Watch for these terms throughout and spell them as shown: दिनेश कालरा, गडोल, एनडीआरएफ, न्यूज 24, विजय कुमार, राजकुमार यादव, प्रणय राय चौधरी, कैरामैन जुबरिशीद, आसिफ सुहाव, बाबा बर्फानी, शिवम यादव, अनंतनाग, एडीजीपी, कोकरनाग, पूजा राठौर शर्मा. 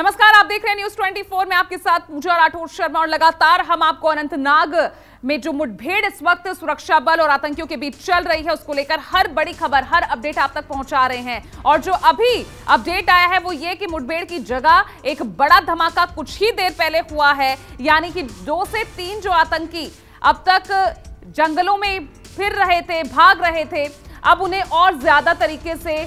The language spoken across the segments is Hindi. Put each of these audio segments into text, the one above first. नमस्कार, आप देख रहे हैं न्यूज 24 में आपके साथ पूजा राठौर शर्मा। और लगातार हम आपको अनंतनाग में जो मुठभेड़ इस वक्त सुरक्षा बल और आतंकियों के बीच चल रही है उसको लेकर हर बड़ी खबर, हर अपडेट आप तक पहुंचा रहे हैं। और जो अभी अपडेट आया है वो ये कि मुठभेड़ की जगह एक बड़ा धमाका कुछ ही देर पहले हुआ है, यानी कि 2 से 3 जो आतंकी अब तक जंगलों में फिर रहे थे, भाग रहे थे, अब उन्हें और ज्यादा तरीके से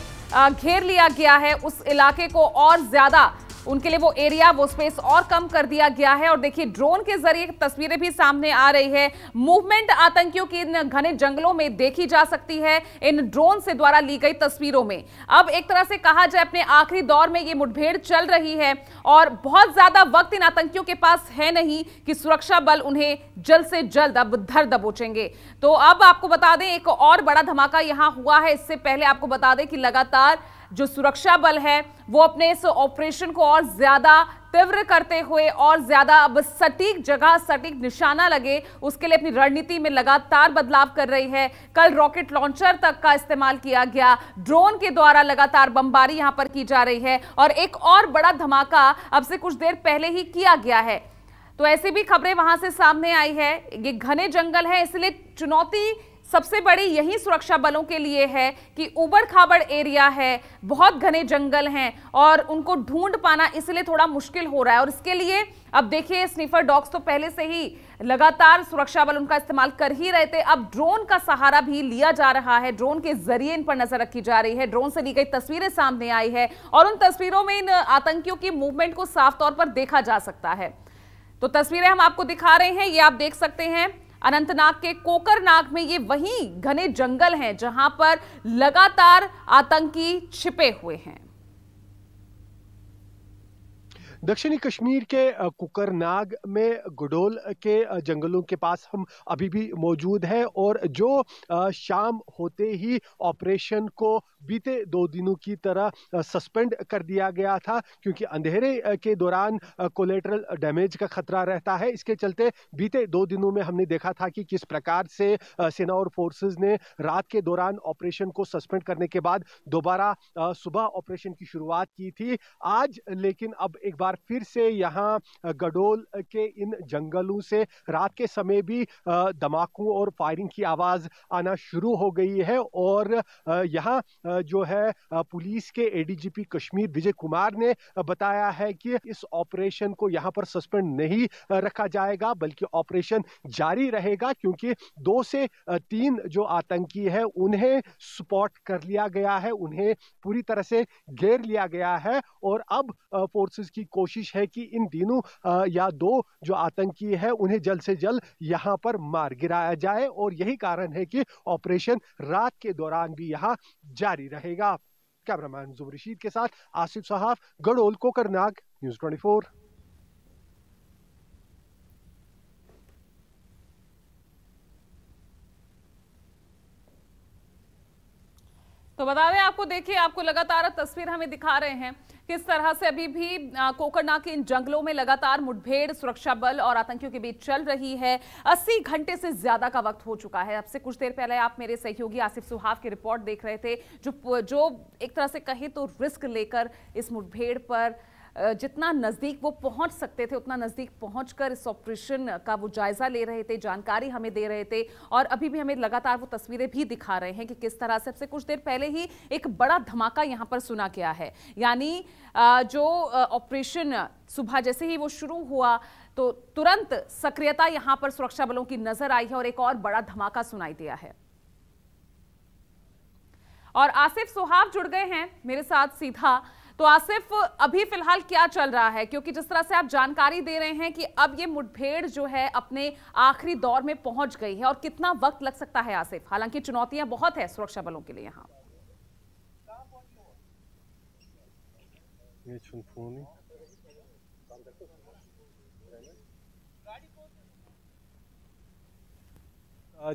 घेर लिया गया है। उस इलाके को और ज्यादा उनके लिए वो एरिया, वो स्पेस और कम कर दिया गया है। और देखिए ड्रोन के जरिए तस्वीरें भी सामने आ रही है। मूवमेंट आतंकियों की इन घने जंगलों में देखी जा सकती है इन ड्रोन से द्वारा ली गई तस्वीरों में। अब एक तरह से कहा जाए अपने आखिरी दौर में ये मुठभेड़ चल रही है और बहुत ज्यादा वक्त इन आतंकियों के पास है नहीं कि सुरक्षा बल उन्हें जल्द से जल्द अब धर दबोचेंगे। तो अब आपको बता दें एक और बड़ा धमाका यहाँ हुआ है। इससे पहले आपको बता दें कि लगातार जो सुरक्षा बल है वो अपने इस ऑपरेशन को और ज्यादा तीव्र करते हुए और ज्यादा अब सटीक जगह, सटीक निशाना लगे उसके लिए अपनी रणनीति में लगातार बदलाव कर रही है। कल रॉकेट लॉन्चर तक का इस्तेमाल किया गया, ड्रोन के द्वारा लगातार बमबारी यहां पर की जा रही है और एक और बड़ा धमाका अब से कुछ देर पहले ही किया गया है। तो ऐसी भी खबरें वहां से सामने आई है। ये घने जंगल है, इसलिए चुनौती सबसे बड़ी यही सुरक्षा बलों के लिए है कि उबड़ खाबड़ एरिया है, बहुत घने जंगल हैं और उनको ढूंढ पाना इसलिए थोड़ा मुश्किल हो रहा है। और इसके लिए अब देखिए स्निफर डॉग्स तो पहले से ही लगातार सुरक्षा बल उनका इस्तेमाल कर ही रहे थे, अब ड्रोन का सहारा भी लिया जा रहा है। ड्रोन के जरिए इन पर नजर रखी जा रही है। ड्रोन से ली गई तस्वीरें सामने आई है और उन तस्वीरों में इन आतंकियों की मूवमेंट को साफ तौर पर देखा जा सकता है। तो तस्वीरें हम आपको दिखा रहे हैं, ये आप देख सकते हैं अनंतनाग के कोकरनाग में। ये वही घने जंगल हैं जहां पर लगातार आतंकी छिपे हुए हैं। दक्षिणी कश्मीर के कोकरनाग में गडोल के जंगलों के पास हम अभी भी मौजूद हैं और जो शाम होते ही ऑपरेशन को बीते 2 दिनों की तरह सस्पेंड कर दिया गया था क्योंकि अंधेरे के दौरान कोलेटरल डैमेज का खतरा रहता है। इसके चलते बीते 2 दिनों में हमने देखा था कि किस प्रकार से सेना और फोर्सेस ने रात के दौरान ऑपरेशन को सस्पेंड करने के बाद दोबारा सुबह ऑपरेशन की शुरुआत की थी। आज लेकिन अब एक फिर से यहाँ गडोल के इन जंगलों से रात के समय भी धमाकों और फायरिंग की आवाज आना शुरू हो गई है और यहाँ जो है पुलिस के एडीजीपी कश्मीर विजय कुमार ने बताया है कि इस ऑपरेशन को यहाँ पर सस्पेंड नहीं रखा जाएगा बल्कि ऑपरेशन जारी रहेगा क्योंकि 2 से 3 जो आतंकी है उन्हें स्पॉट कर लिया गया है, उन्हें पूरी तरह से घेर लिया गया है और अब फोर्सेस की कोशिश है कि इन तीनों या 2 जो आतंकी है उन्हें जल्द से जल्द यहाँ पर मार गिराया जाए और यही कारण है कि ऑपरेशन रात के दौरान भी यहाँ जारी रहेगा। कैरामैन जुबरिशीद के साथ आसिफ सुहाव, गडोल, कोकरनाग, न्यूज 24। तो बता दें आपको, देखिए आपको लगातार तस्वीर हमें दिखा रहे हैं किस तरह से अभी भी कोकरनाग के इन जंगलों में लगातार मुठभेड़ सुरक्षा बल और आतंकियों के बीच चल रही है। 80 घंटे से ज्यादा का वक्त हो चुका है। अब से कुछ देर पहले आप मेरे सहयोगी आसिफ सुहाव की रिपोर्ट देख रहे थे जो एक तरह से कहे तो रिस्क लेकर इस मुठभेड़ पर जितना नज़दीक वो पहुंच सकते थे उतना नज़दीक पहुंचकर इस ऑपरेशन का वो जायज़ा ले रहे थे, जानकारी हमें दे रहे थे और अभी भी हमें लगातार वो तस्वीरें भी दिखा रहे हैं कि किस तरह से सबसे कुछ देर पहले ही एक बड़ा धमाका यहाँ पर सुना गया है। यानी जो ऑपरेशन सुबह जैसे ही वो शुरू हुआ तो तुरंत सक्रियता यहाँ पर सुरक्षा बलों की नज़र आई है और एक और बड़ा धमाका सुनाई दिया है। और आसिफ सुहाव जुड़ गए हैं मेरे साथ सीधा। तो आसिफ, अभी फिलहाल क्या चल रहा है, क्योंकि जिस तरह से आप जानकारी दे रहे हैं कि अब ये मुठभेड़ जो है अपने आखिरी दौर में पहुंच गई है और कितना वक्त लग सकता है आसिफ, हालांकि चुनौतियां बहुत है सुरक्षा बलों के लिए यहाँ?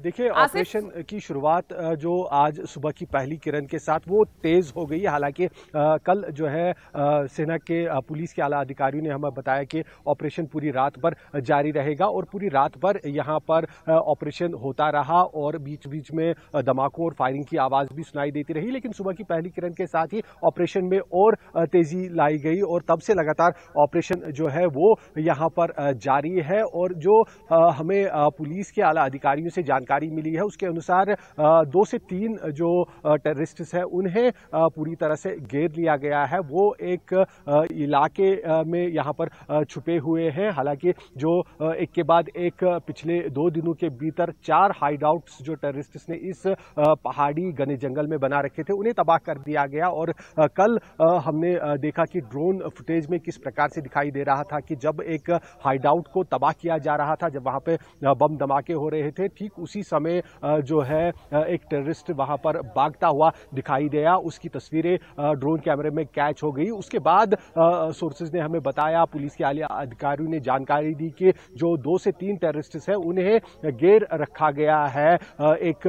देखिए, ऑपरेशन की शुरुआत जो आज सुबह की पहली किरण के साथ वो तेज़ हो गई। हालांकि कल जो है सेना के पुलिस के आला अधिकारियों ने हमें बताया कि ऑपरेशन पूरी रात भर जारी रहेगा और पूरी रात भर यहाँ पर ऑपरेशन होता रहा और बीच बीच में धमाकों और फायरिंग की आवाज़ भी सुनाई देती रही। लेकिन सुबह की पहली किरण के साथ ही ऑपरेशन में और तेज़ी लाई गई और तब से लगातार ऑपरेशन जो है वो यहाँ पर जारी है। और जो हमें पुलिस के आला अधिकारियों से जानकारी मिली है उसके अनुसार 2 से 3 जो टेररिस्ट्स हैं उन्हें पूरी तरह से घेर लिया गया है। वो एक इलाके में यहाँ पर छुपे हुए हैं। हालांकि जो एक के बाद एक पिछले 2 दिनों के भीतर 4 हाइड आउट्स जो टेररिस्ट्स ने इस पहाड़ी घने जंगल में बना रखे थे उन्हें तबाह कर दिया गया। और कल हमने देखा कि ड्रोन फुटेज में किस प्रकार से दिखाई दे रहा था कि जब एक हाइड आउट को तबाह किया जा रहा था, जब वहाँ पे बम धमाके हो रहे थे, ठीक उसी समय जो है एक टेररिस्ट वहां पर भागता हुआ दिखाई दिया। उसकी तस्वीरें ड्रोन कैमरे में कैच हो गई। उसके बाद सोर्सेज ने हमें बताया, पुलिस के आला अधिकारियों ने जानकारी दी कि जो 2 से 3 टेररिस्ट्स हैं उन्हें घेर रखा गया है एक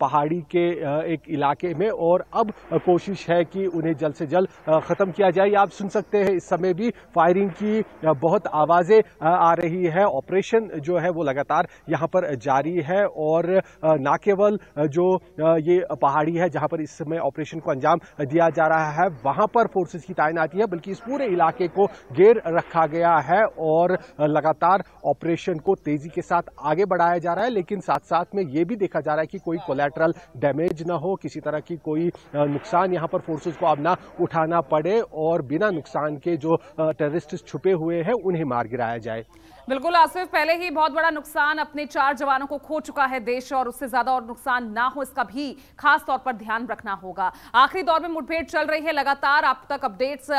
पहाड़ी के एक इलाके में और अब कोशिश है कि उन्हें जल्द से जल्द खत्म किया जाए। आप सुन सकते हैं इस समय भी फायरिंग की बहुत आवाजें आ रही है। ऑपरेशन जो है वो लगातार यहाँ पर जारी है और न केवल जो ये पहाड़ी है जहां पर इस समय ऑपरेशन को अंजाम दिया जा रहा है वहां पर फोर्सेस की तैनाती है, बल्कि इस पूरे इलाके को घेर रखा गया है और लगातार ऑपरेशन को तेजी के साथ आगे बढ़ाया जा रहा है। लेकिन साथ साथ में ये भी देखा जा रहा है कि कोई कोलैटरल डैमेज ना हो, किसी तरह की कोई नुकसान यहाँ पर फोर्सेज को अब ना उठाना पड़े और बिना नुकसान के जो टेररिस्ट छुपे हुए हैं उन्हें मार गिराया जाए। बिल्कुल आसिफ, पहले ही बहुत बड़ा नुकसान अपने 4 जवानों को खो चुका है देश, और उससे ज्यादा और नुकसान ना हो इसका भी खास तौर पर ध्यान रखना होगा। आखिरी दौर में मुठभेड़ चल रही है, लगातार आप तक अपडेट्स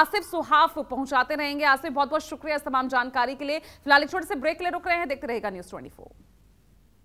आसिफ सुहाव पहुंचाते रहेंगे। आसिफ, बहुत बहुत शुक्रिया इस तमाम जानकारी के लिए। फिलहाल एक छोटे से ब्रेक ले रुक रहे हैं, देखते रहेगा न्यूज 24।